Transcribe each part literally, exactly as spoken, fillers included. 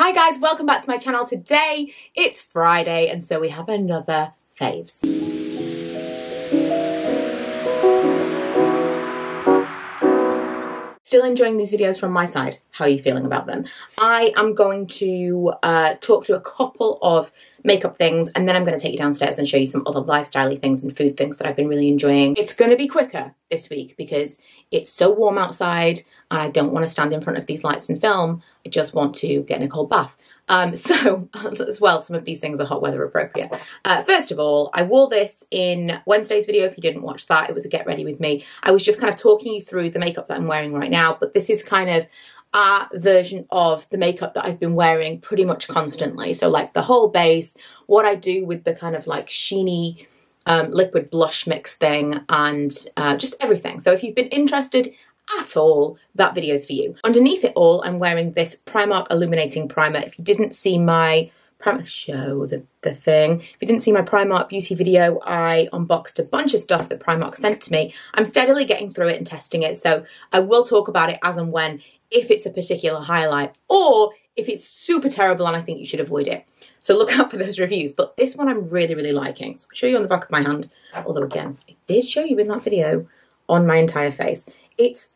Hi guys, welcome back to my channel. Today it's Friday and so we have another faves. Still enjoying these videos from my side. How are you feeling about them? I am going to uh, talk through a couple of makeup things and then I'm gonna take you downstairs and show you some other lifestyle-y things and food things that I've been really enjoying. It's gonna be quicker this week because it's so warm outside and I don't wanna stand in front of these lights and film. I just want to get in a cold bath. Um, so as well, some of these things are hot weather appropriate. Uh, first of all, I wore this in Wednesday's video. If you didn't watch that, it was a get ready with me. I was just kind of talking you through the makeup that I'm wearing right now, but this is kind of our version of the makeup that I've been wearing pretty much constantly. So like the whole base, what I do with the kind of like sheeny um, liquid blush mix thing and uh, just everything. So if you've been interested at all, that video's for you. Underneath it all, I'm wearing this Primark illuminating primer. If you didn't see my Primark show the, the thing, if you didn't see my Primark beauty video, I unboxed a bunch of stuff that Primark sent to me. I'm steadily getting through it and testing it, so I will talk about it as and when, if it's a particular highlight or if it's super terrible and I think you should avoid it. So look out for those reviews, but this one I'm really, really liking. So I'll show you on the back of my hand, although again, I did show you in that video on my entire face. It's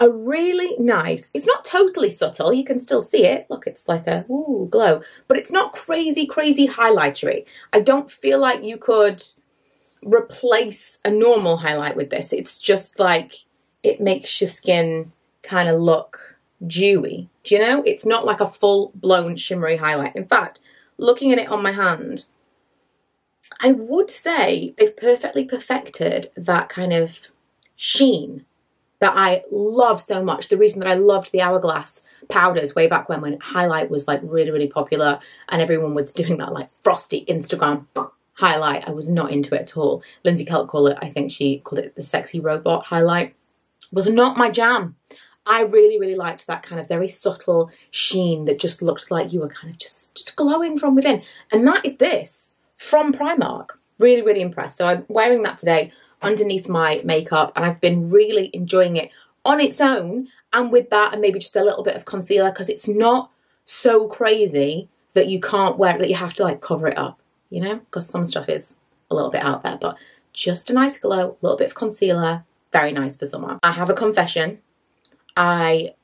a really nice, it's not totally subtle, you can still see it. Look, it's like a ooh glow, but it's not crazy, crazy highlightery. I don't feel like you could replace a normal highlight with this. It's just like, it makes your skin kind of look dewy. Do you know? It's not like a full blown shimmery highlight. In fact, looking at it on my hand, I would say they've perfectly perfected that kind of sheen that I love so much. The reason that I loved the Hourglass powders way back when, when highlight was like really, really popular and everyone was doing that like frosty Instagram highlight. I was not into it at all. Lindsay Kelk called it, I think she called it the sexy robot highlight. Was not my jam. I really, really liked that kind of very subtle sheen that just looked like you were kind of just, just glowing from within. And that is this from Primark. Really, really impressed. So I'm wearing that today underneath my makeup and I've been really enjoying it on its own and with that and maybe just a little bit of concealer because it's not so crazy that you can't wear it, that you have to like cover it up, you know, because some stuff is a little bit out there, but just a nice glow, a little bit of concealer, very nice for summer. I have a confession. I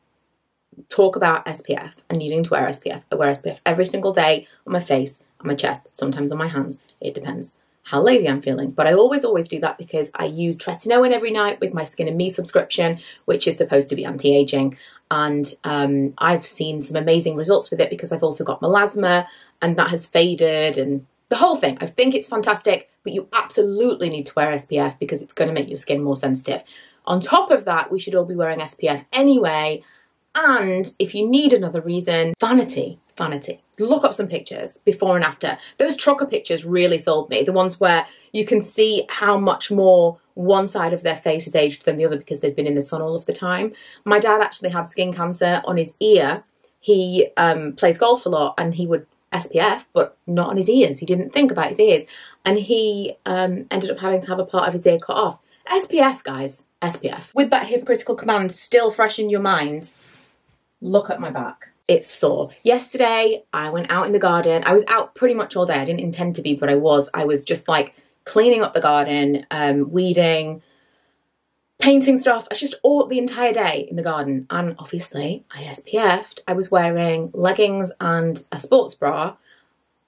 talk about S P F and needing to wear S P F. I wear S P F every single day on my face, on my chest, sometimes on my hands. It depends how lazy I'm feeling, but I always, always do that because I use tretinoin every night with my Skin and Me subscription, which is supposed to be anti-aging. And um, I've seen some amazing results with it because I've also got melasma and that has faded and the whole thing. I think it's fantastic, but you absolutely need to wear S P F because it's going to make your skin more sensitive. On top of that, we should all be wearing S P F anyway. And if you need another reason, vanity, vanity. Look up some pictures before and after. Those trucker pictures really sold me. The ones where you can see how much more one side of their face is aged than the other because they've been in the sun all of the time. My dad actually had skin cancer on his ear. He um, plays golf a lot and he would S P F, but not on his ears. He didn't think about his ears. And he um, ended up having to have a part of his ear cut off. S P F, guys, S P F. With that hypocritical command still fresh in your mind, look at my back. It's sore. Yesterday, I went out in the garden. I was out pretty much all day. I didn't intend to be, but I was. I was just like cleaning up the garden, um, weeding, painting stuff. I just all the entire day in the garden. And obviously I S P F'd. I was wearing leggings and a sports bra.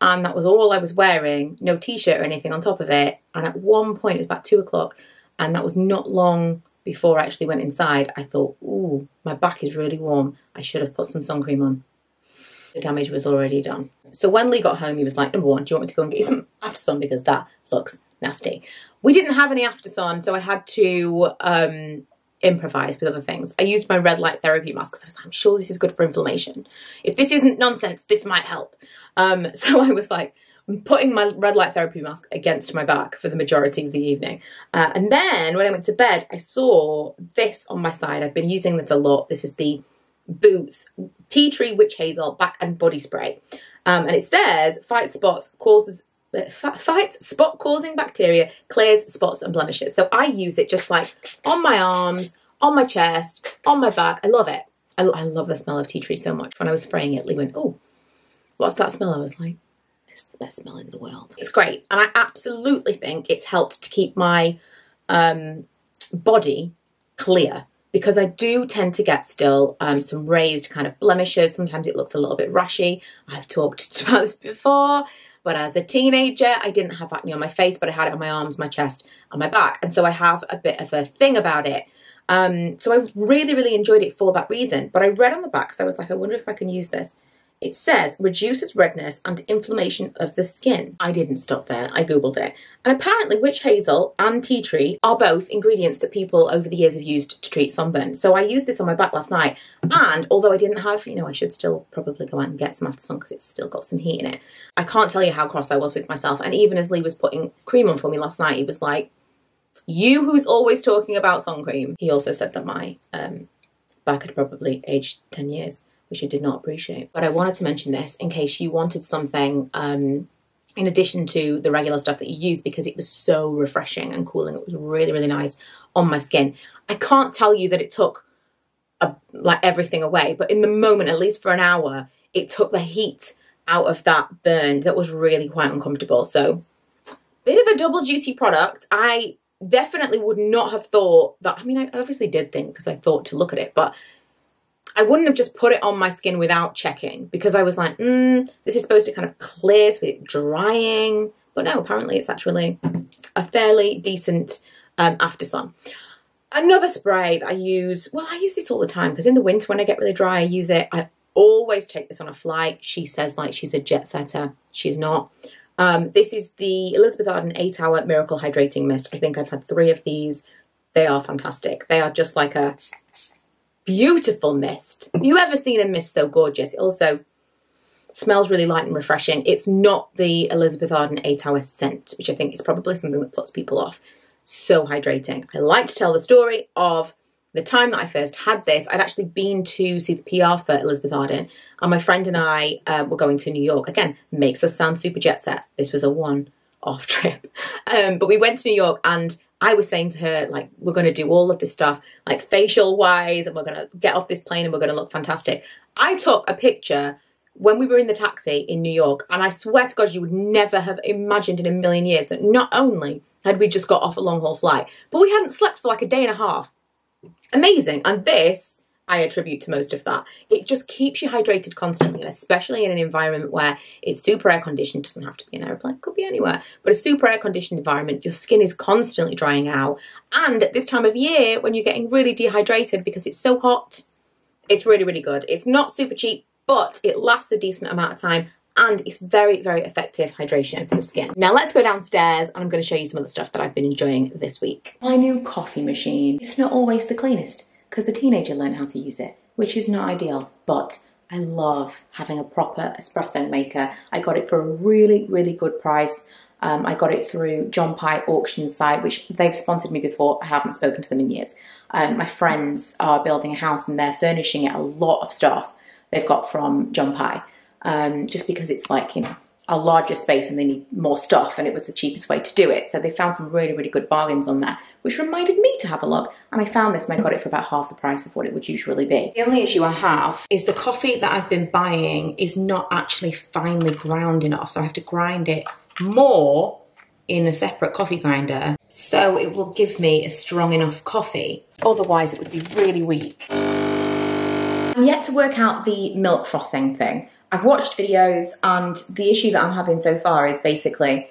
And that was all I was wearing. No t-shirt or anything on top of it. And at one point, it was about two o'clock. And that was not long before I actually went inside. I thought, ooh, my back is really warm. I should have put some sun cream on. The damage was already done. So when Lee got home, he was like, number one, do you want me to go and get you some after sun? Because that looks nasty. We didn't have any after sun, so I had to um, improvise with other things. I used my red light therapy mask because I was like, I'm sure this is good for inflammation. If this isn't nonsense, this might help. Um, so I was like putting my red light therapy mask against my back for the majority of the evening. Uh, and then when I went to bed, I saw this on my side. I've been using this a lot. This is the Boots Tea Tree Witch Hazel Back and Body Spray. Um, and it says, fight spots causes... fights spot causing bacteria, clears spots and blemishes. So I use it just like on my arms, on my chest, on my back. I love it. I, I love the smell of tea tree so much. When I was spraying it, Lee went, oh, What's that smell? I was like, it's the best smell in the world. It's great. And I absolutely think it's helped to keep my um, body clear, because I do tend to get still um, some raised kind of blemishes. Sometimes it looks a little bit rashy. I've talked about this before, but as a teenager, I didn't have acne on my face, but I had it on my arms, my chest, and my back. And so I have a bit of a thing about it. Um, so I really, really enjoyed it for that reason. But I read on the back, because I was like, I wonder if I can use this. It says, reduces redness and inflammation of the skin. I didn't stop there, I Googled it. And apparently witch hazel and tea tree are both ingredients that people over the years have used to treat sunburn. So I used this on my back last night. And although I didn't have, you know, I should still probably go out and get some after sun because it's still got some heat in it. I can't tell you how cross I was with myself. And even as Lee was putting cream on for me last night, he was like, you who's always talking about sun cream. He also said that my um, back had probably aged ten years. Which I did not appreciate. But I wanted to mention this in case you wanted something um, in addition to the regular stuff that you use, because it was so refreshing and cooling. It was really, really nice on my skin. I can't tell you that it took a, like everything away, but in the moment, at least for an hour, it took the heat out of that burn that was really quite uncomfortable. So bit of a double duty product. I definitely would not have thought that, I mean, I obviously did think because I thought to look at it, but I wouldn't have just put it on my skin without checking, because I was like, mm, this is supposed to kind of clear, so it's drying. But no, apparently it's actually a fairly decent um, after sun. Another spray that I use, well, I use this all the time because in the winter when I get really dry, I use it. I always take this on a flight. She says like she's a jet setter. She's not. Um, this is the Elizabeth Arden eight hour Miracle Hydrating Mist. I think I've had three of these. They are fantastic. They are just like a beautiful mist. You ever seen a mist so gorgeous? It also smells really light and refreshing. It's not the Elizabeth Arden eight hour scent, which I think is probably something that puts people off. So hydrating. I like to tell the story of the time that I first had this. I'd actually been to see the P R for Elizabeth Arden, and my friend and I uh, were going to New York. Again, makes us sound super jet set. This was a one-off trip. Um, but we went to New York, and I was saying to her, like, we're going to do all of this stuff, like facial wise, and we're going to get off this plane and we're going to look fantastic. I took a picture when we were in the taxi in New York, and I swear to God, you would never have imagined in a million years that not only had we just got off a long haul flight, but we hadn't slept for like a day and a half. Amazing. And this I attribute to most of that. It just keeps you hydrated constantly, and especially in an environment where it's super air conditioned. It doesn't have to be an airplane, it could be anywhere, but a super air conditioned environment, your skin is constantly drying out. And at this time of year, when you're getting really dehydrated because it's so hot, it's really, really good. It's not super cheap, but it lasts a decent amount of time, and it's very, very effective hydration for the skin. Now let's go downstairs, and I'm going to show you some of the stuff that I've been enjoying this week. My new coffee machine. It's not always the cleanest, because the teenager learned how to use it, which is not ideal, but I love having a proper espresso maker. I got it for a really, really good price. Um, I got it through John Pye auction site, which they've sponsored me before. I haven't spoken to them in years. Um, my friends are building a house and they're furnishing it a lot of stuff they've got from John Pye, um, just because it's like, you know, a larger space and they need more stuff, and it was the cheapest way to do it. So they found some really, really good bargains on there, which reminded me to have a look. And I found this and I got it for about half the price of what it would usually be. The only issue I have is the coffee that I've been buying is not actually finely ground enough. So I have to grind it more in a separate coffee grinder, so it will give me a strong enough coffee. Otherwise it would be really weak. I'm yet to work out the milk frothing thing. I've watched videos, and the issue that I'm having so far is basically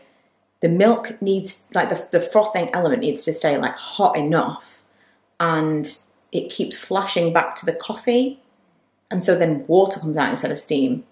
the milk needs, like the, the frothing element needs to stay like hot enough, and it keeps flashing back to the coffee. And so then water comes out instead of steam.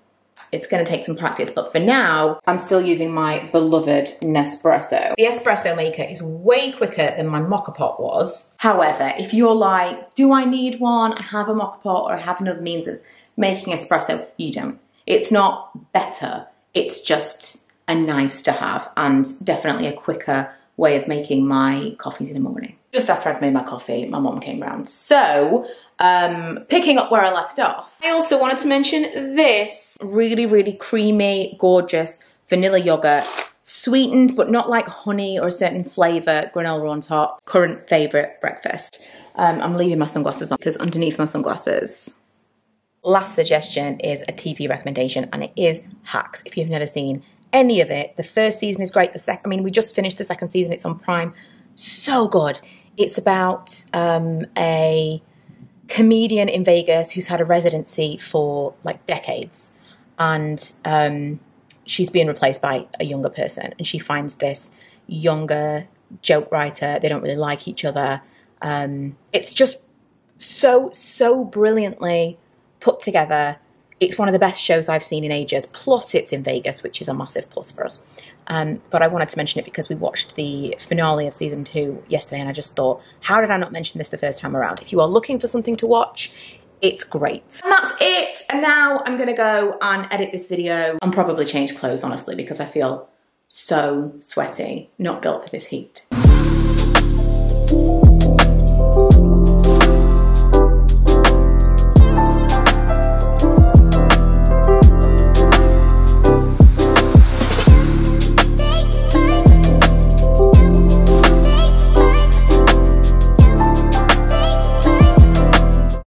It's going to take some practice, but for now, I'm still using my beloved Nespresso. The espresso maker is way quicker than my mocha pot was. However, if you're like, do I need one? I have a mocha pot, or I have another means of making espresso. You don't. It's not better, it's just a nice to have, and definitely a quicker way of making my coffees in the morning. Just after I'd made my coffee, my mom came round. So, um, picking up where I left off, I also wanted to mention this really, really creamy, gorgeous vanilla yogurt, sweetened, but not like honey or a certain flavour, granola on top, current favourite breakfast. Um, I'm leaving my sunglasses on because underneath my sunglasses, Last suggestion is a T V recommendation, and it is Hacks. If you've never seen any of it, the first season is great. The second, I mean, we just finished the second season. It's on Prime. So good. It's about um, a comedian in Vegas who's had a residency for like decades, and um, she's being replaced by a younger person, and she finds this younger joke writer. They don't really like each other. Um, it's just so, so brilliantly put together. It's one of the best shows I've seen in ages. Plus, it's in Vegas, which is a massive plus for us. Um, but I wanted to mention it because we watched the finale of season two yesterday, and I just thought, how did I not mention this the first time around? If you are looking for something to watch, it's great. And that's it. And now I'm gonna go and edit this video and probably change clothes, honestly, because I feel so sweaty, not built for this heat.